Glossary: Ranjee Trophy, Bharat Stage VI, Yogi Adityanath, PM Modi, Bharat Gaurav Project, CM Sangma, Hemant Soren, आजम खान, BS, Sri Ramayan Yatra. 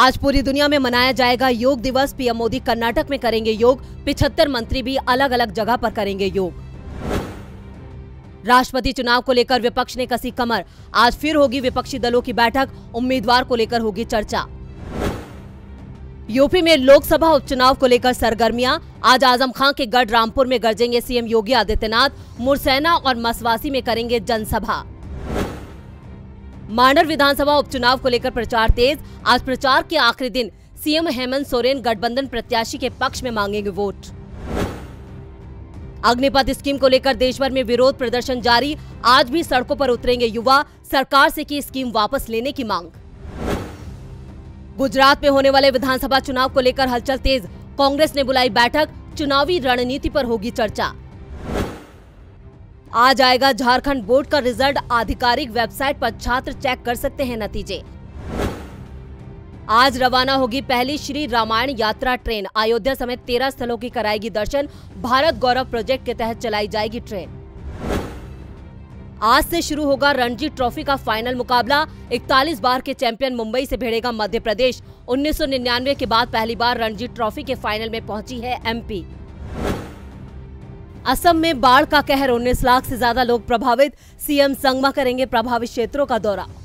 आज पूरी दुनिया में मनाया जाएगा योग दिवस। पीएम मोदी कर्नाटक में करेंगे योग, 75 मंत्री भी अलग अलग जगह पर करेंगे योग। राष्ट्रपति चुनाव को लेकर विपक्ष ने कसी कमर, आज फिर होगी विपक्षी दलों की बैठक, उम्मीदवार को लेकर होगी चर्चा। यूपी में लोकसभा उपचुनाव को लेकर सरगर्मियां, आज आजम खान के गढ़ रामपुर में गरजेंगे सीएम योगी आदित्यनाथ, मुरसैना और मसवासी में करेंगे जनसभा। मांडर विधानसभा उपचुनाव को लेकर प्रचार तेज, आज प्रचार के आखिरी दिन सीएम हेमंत सोरेन गठबंधन प्रत्याशी के पक्ष में मांगेंगे वोट। अग्निपथ स्कीम को लेकर देश भर में विरोध प्रदर्शन जारी, आज भी सड़कों पर उतरेंगे युवा, सरकार से की स्कीम वापस लेने की मांग। गुजरात में होने वाले विधानसभा चुनाव को लेकर हलचल तेज, कांग्रेस ने बुलाई बैठक, चुनावी रणनीति पर होगी चर्चा। आज आएगा झारखंड बोर्ड का रिजल्ट, आधिकारिक वेबसाइट पर छात्र चेक कर सकते हैं नतीजे। आज रवाना होगी पहली श्री रामायण यात्रा ट्रेन, अयोध्या समेत 13 स्थलों की कराएगी दर्शन, भारत गौरव प्रोजेक्ट के तहत चलाई जाएगी ट्रेन। आज से शुरू होगा रणजी ट्रॉफी का फाइनल मुकाबला, 41 बार के चैंपियन मुंबई से भिड़ेगा मध्य प्रदेश। 1999 के बाद पहली बार रणजी ट्रॉफी के फाइनल में पहुंची है एमपी। असम में बाढ़ का कहर, 19 लाख से ज्यादा लोग प्रभावित, सीएम संगमा करेंगे प्रभावित क्षेत्रों का दौरा।